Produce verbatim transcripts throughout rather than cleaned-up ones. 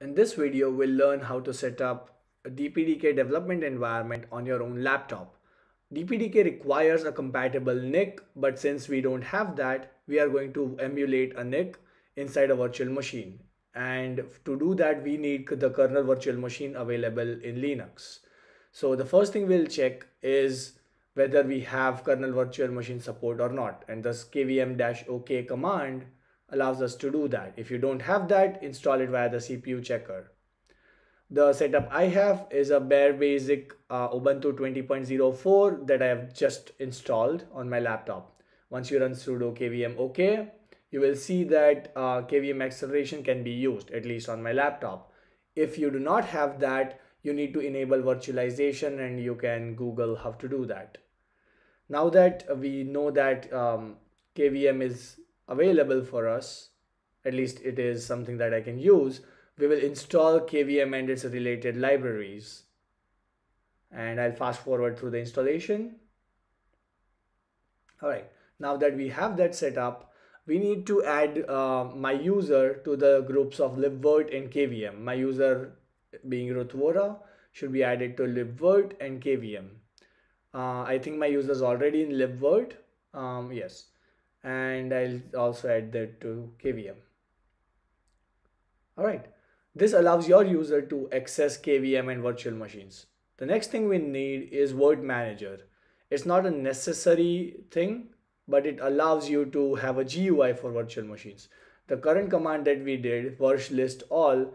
In this video, we'll learn how to set up a D P D K development environment on your own laptop. D P D K requires a compatible N I C, but since we don't have that, we are going to emulate a N I C inside a virtual machine. And to do that, we need the kernel virtual machine available in Linux. So the first thing we'll check is whether we have kernel virtual machine support or not. And this k v m dash o k command allows us to do that. If you don't have that, install it via the C P U checker. The setup I have is a bare basic uh, Ubuntu twenty point oh four that I have just installed on my laptop. Once you run sudo k v m dash o k, you will see that uh, K V M acceleration can be used, at least on my laptop. If you do not have that, you need to enable virtualization, and you can Google how to do that. Now that we know that um, K V M is available for us, at least it is something that I can use, we will install K V M and its related libraries. And I'll fast forward through the installation. All right, now that we have that set up, we need to add uh, my user to the groups of libvirt and K V M. My user being Rutvora should be added to libvirt and K V M. Uh, I think my user is already in libvirt. Um, yes, and I'll also add that to K V M. All right. This allows your user to access K V M and virtual machines. The next thing we need is virt-manager. It's not a necessary thing, but it allows you to have a G U I for virtual machines. The current command that we did, virsh list all,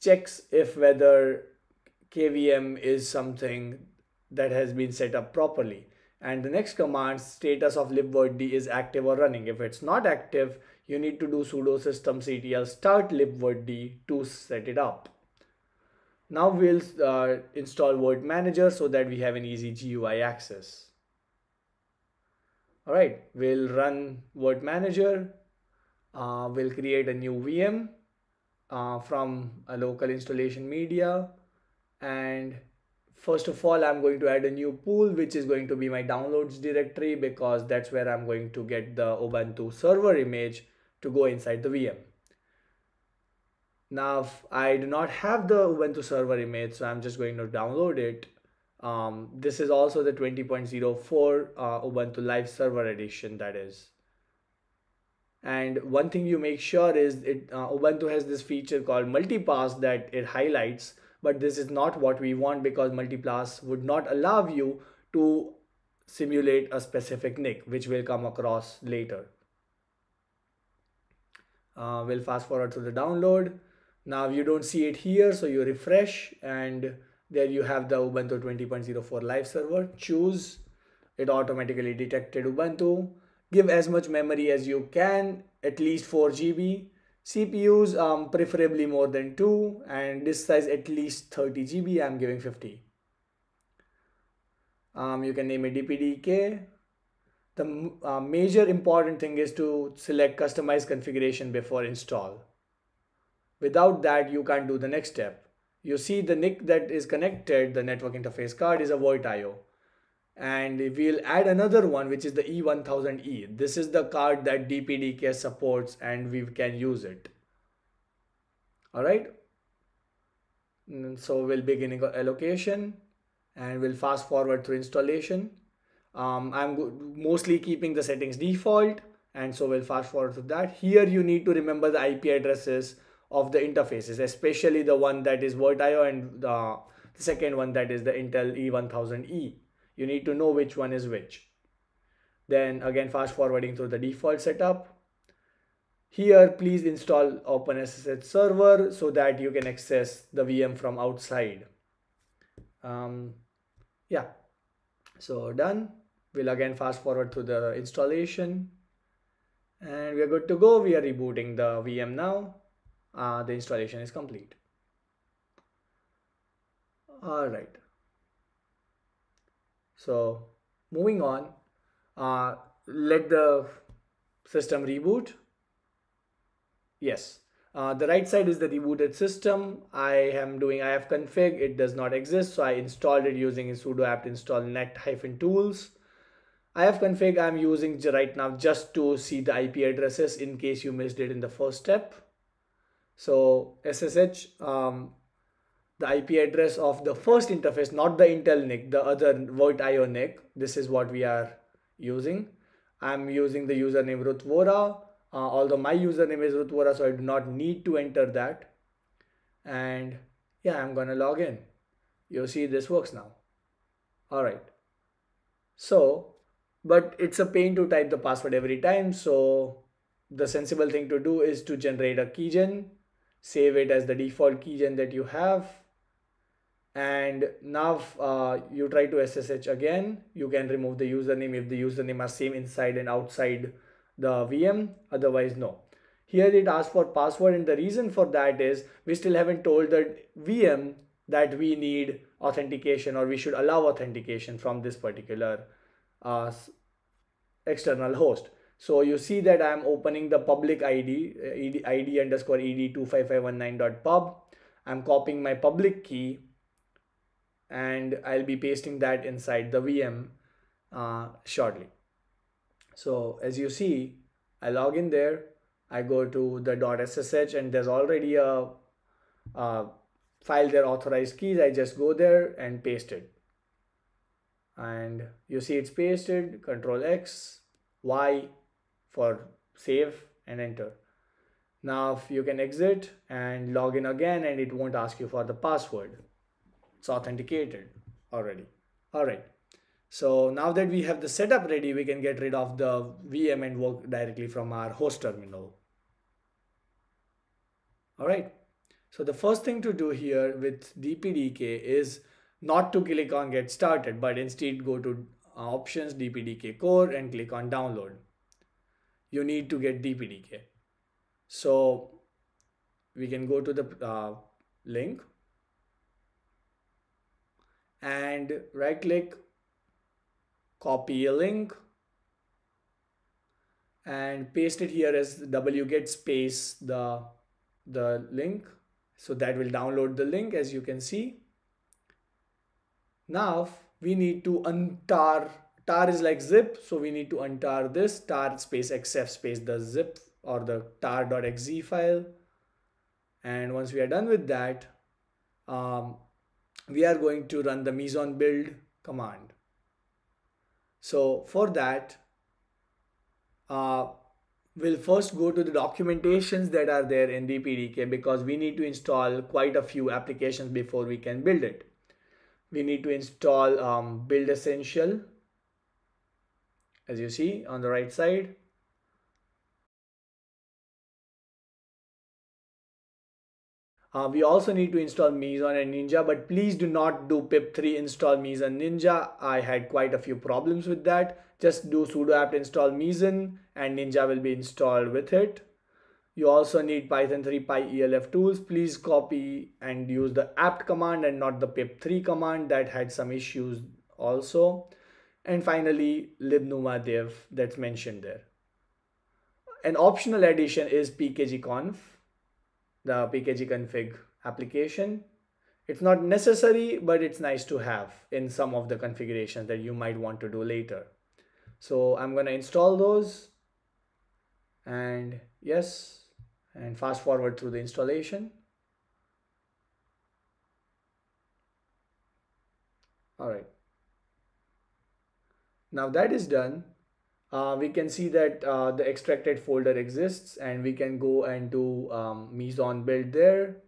checks if whether K V M is something that has been set up properly. And the next command, status of libvirtd, is active or running. If it's not active, you need to do sudo systemctl start libvirtd to set it up. Now we'll uh, install virt-manager so that we have an easy G U I access. All right, we'll run virt-manager. Uh, we'll create a new V M uh, from a local installation media. And first of all, I'm going to add a new pool, which is going to be my downloads directory, because that's where I'm going to get the Ubuntu server image to go inside the V M. Now, I do not have the Ubuntu server image, so I'm just going to download it. Um, this is also the twenty point oh four uh, Ubuntu Live Server Edition, that is. And one thing you make sure is it uh, Ubuntu has this feature called Multipass that it highlights, but this is not what we want, because Multipass would not allow you to simulate a specific N I C, which we'll come across later. Uh, we'll fast forward to the download. Now you don't see it here, so you refresh, and there you have the Ubuntu twenty point oh four live server. Choose, it automatically detected Ubuntu. Give as much memory as you can, at least four G B. C P Us, um, preferably more than two, and disk size at least thirty G B, I'm giving fifty. Um, you can name it D P D K. The uh, major important thing is to select customize configuration before install. Without that, you can't do the next step. You see the N I C that is connected, the network interface card, is a VirtIO. And we'll add another one, which is the E one thousand E. This is the card that D P D K supports, and we can use it. All right. So we'll begin allocation, and we'll fast forward through installation. Um, I'm mostly keeping the settings default, and so we'll fast forward to that. Here you need to remember the I P addresses of the interfaces, especially the one that is VirtIO and the second one that is the Intel E one thousand E. You need to know which one is which. Then again, fast forwarding through the default setup. Here, please install OpenSSH server so that you can access the V M from outside. Um, yeah, so done. We'll again fast forward through the installation, and we're good to go. We are rebooting the V M now. Uh, the installation is complete. All right. So moving on, uh, let the system reboot. Yes, uh, the right side is the rebooted system. I am doing ifconfig. It does not exist, so I installed it using sudo apt install net-tools. Ifconfig I'm using right now just to see the I P addresses in case you missed it in the first step. So S S H, um, the I P address of the first interface, not the Intel N I C, the other VirtIO N I C. This is what we are using. I'm using the username Rutvora, uh, although my username is Rutvora, so I do not need to enter that. And yeah, I'm gonna log in. You see, this works now. All right. So, but it's a pain to type the password every time. So the sensible thing to do is to generate a keygen, save it as the default keygen that you have. And now uh, you try to S S H again. You can remove the username if the username are same inside and outside the V M, otherwise no. Here it asks for password, and the reason for that is we still haven't told the V M that we need authentication, or we should allow authentication from this particular uh, external host. So you see that I'm opening the public I D, I D underscore ed two five five one nine dot pub. I'm copying my public key, and I'll be pasting that inside the V M uh, shortly. So as you see, I log in there, I go to the .ssh, and there's already a, a file there, authorized keys. I just go there and paste it. And you see it's pasted, control X, Y for save and enter. Now if you can exit and log in again, and it won't ask you for the password. It's authenticated already. All right. So now that we have the setup ready, we can get rid of the V M and work directly from our host terminal. All right. So the first thing to do here with D P D K is not to click on get started, but instead go to options, D P D K core, and click on download. You need to get D P D K. So we can go to the uh, link and right click, copy a link, and paste it here as wget space the the link. So that will download the link, as you can see. Now we need to untar, tar is like zip, so we need to untar this, tar space xf space the zip or the tar.exe file. And once we are done with that, um, we are going to run the meson build command. So for that, uh, we'll first go to the documentations that are there in D P D K, because we need to install quite a few applications before we can build it. We need to install um, Build Essential, as you see on the right side. Uh, we also need to install meson and Ninja, but please do not do pip three install meson Ninja. I had quite a few problems with that. Just do sudo apt install meson and Ninja will be installed with it. You also need python three pyelf tools. Please copy and use the apt command and not the pip three command. That had some issues also. And finally, libnuma dev, that's mentioned there. An optional addition is pkg-conf, the pkg-config application. It's not necessary, but it's nice to have in some of the configurations that you might want to do later. So I'm going to install those, and yes, and fast forward through the installation. All right. Now that is done. Uh, we can see that uh, the extracted folder exists, and we can go and do um, meson build there.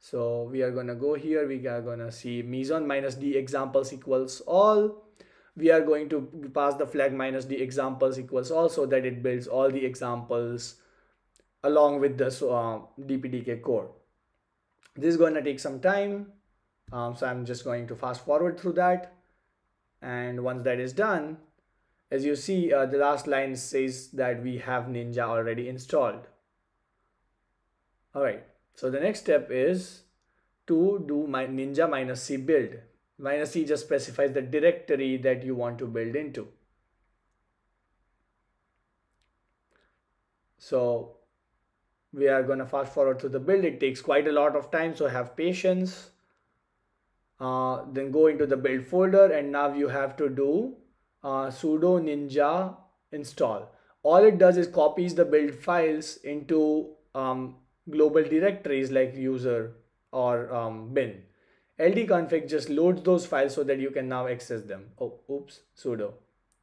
So we are going to go here. We are going to see meson minus d examples equals all. We are going to pass the flag minus d examples equals all, so that it builds all the examples along with the uh, D P D K core. This is going to take some time. Um, so I'm just going to fast forward through that. And once that is done, as you see, uh, the last line says that we have Ninja already installed. All right, so the next step is to do my Ninja minus C build. Minus C just specifies the directory that you want to build into. So we are going to fast forward to the build. It takes quite a lot of time, so have patience. Uh, then go into the build folder, and now you have to do Uh, sudo ninja install. All it does is copies the build files into um, global directories like user or um, bin. L D config just loads those files so that you can now access them. Oh, oops, sudo.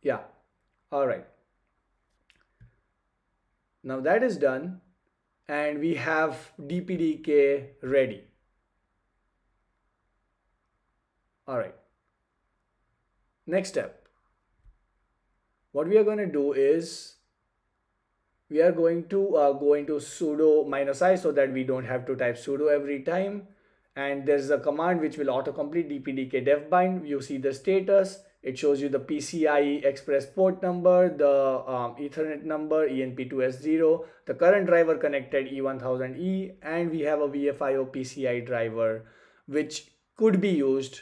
Yeah, all right. Now that is done, and we have D P D K ready. All right. Next step. What we are going to do is we are going to uh, go into sudo minus I so that we don't have to type sudo every time. And there's a command which will autocomplete dpdk-devbind. You see the status. It shows you the P C I E express port number, the um, Ethernet number, E N P two S zero, the current driver connected E one thousand E, and we have a V F I O P C I driver which could be used,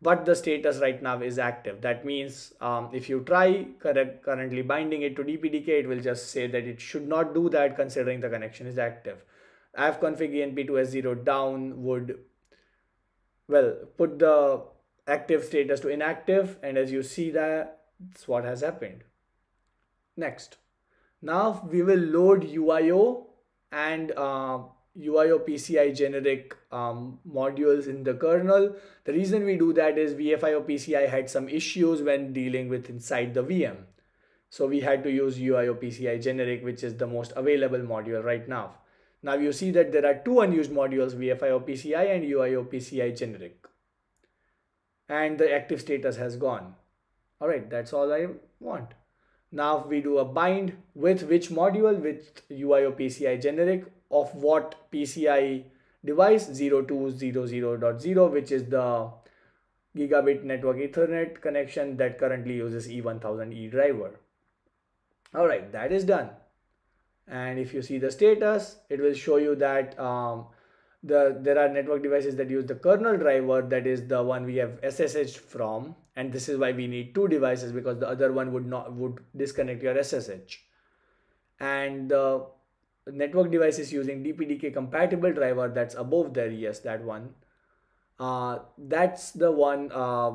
but the status right now is active. That means um, if you try currently binding it to D P D K, it will just say that it should not do that considering the connection is active. ifconfig E N P two S zero down would, well, put the active status to inactive, and as you see, that's what has happened. Next, now we will load U I O and uh, U I O P C I generic um, modules in the kernel. The reason we do that is V F I O P C I had some issues when dealing with inside the V M. So we had to use U I O P C I generic, which is the most available module right now. Now you see that there are two unused modules, V F I O P C I and U I O P C I generic. And the active status has gone. All right, that's all I want. Now we do a bind with which module, with U I O P C I generic of what P C I device, zero two zero zero dot zero, which is the gigabit network Ethernet connection that currently uses E one thousand E driver. All right, that is done. And if you see the status, it will show you that um, the there are network devices that use the kernel driver, that is the one we have S S H from, and this is why we need two devices, because the other one would not would disconnect your S S H. And the network devices using D P D K compatible driver, that's above there, yes, that one. Uh, that's the one uh,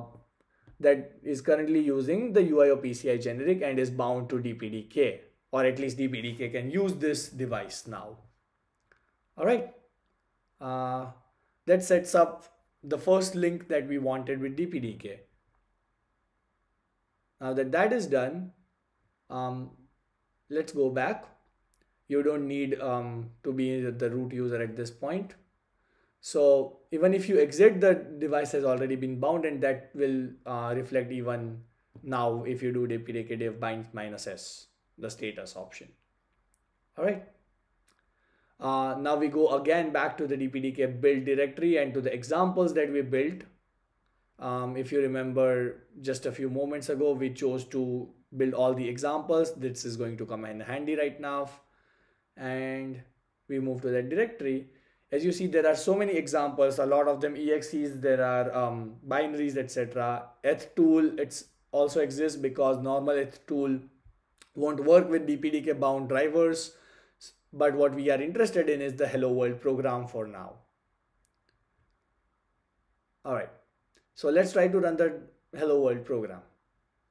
that is currently using the U I O P C I generic and is bound to D P D K. Or at least D P D K can use this device now. All right, uh, that sets up the first link that we wanted with D P D K. Now that that is done, um, let's go back. You don't need um, to be the root user at this point. So even if you exit, the device has already been bound, and that will uh, reflect even now if you do D P D K dev bind minus S. The status option. All right. Uh, now we go again back to the D P D K build directory and to the examples that we built. Um, if you remember, just a few moments ago, we chose to build all the examples. This is going to come in handy right now. And we move to that directory. As you see, there are so many examples, a lot of them E X Es, there are um, binaries, et cetera. E T H tool, it's also exists because normal E T H tool won't work with D P D K bound drivers, but what we are interested in is the hello world program for now. All right, so let's try to run the hello world program.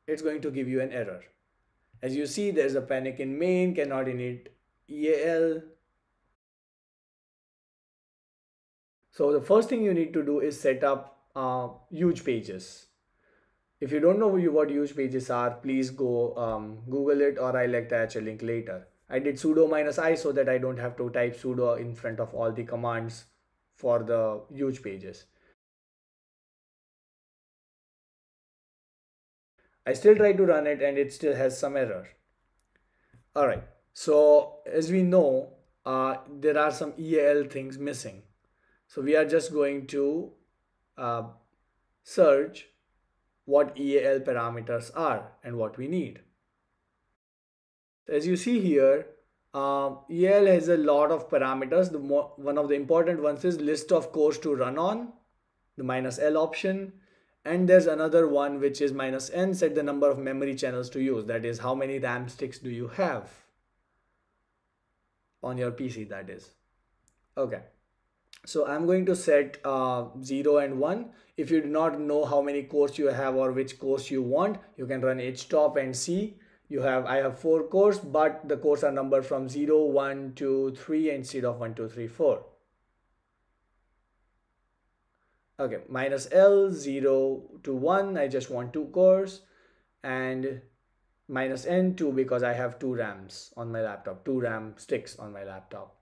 It's going to give you an error. As you see, there's a panic in main, cannot init E A L. So the first thing you need to do is set up uh, huge pages. If you don't know what huge pages are, please go um, Google it, or I'll attach a link later. I did sudo minus I so that I don't have to type sudo in front of all the commands for the huge pages. I still try to run it and it still has some error. All right, so as we know, uh, there are some E A L things missing. So we are just going to uh, search what E A L parameters are and what we need. As you see here, uh, E A L has a lot of parameters. The more, one of the important ones is list of cores to run on, the minus L option. And there's another one which is minus N, set the number of memory channels to use. That is, how many RAM sticks do you have on your P C, that is. Okay. So I'm going to set uh, zero and one. If you do not know how many cores you have or which cores you want, you can run htop and see. you have, I have four cores, but the cores are numbered from zero, one, two, three instead of one, two, three, four. Okay, minus L, zero to one, I just want two cores, and minus N, two, because I have two RAMs on my laptop, two RAM sticks on my laptop.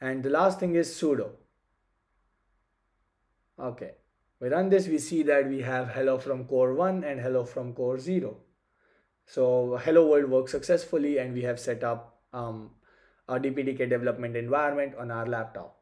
And the last thing is sudo. Okay, we run this, we see that we have hello from core one and hello from core zero. So hello world works successfully, and we have set up um, a D P D K development environment on our laptop.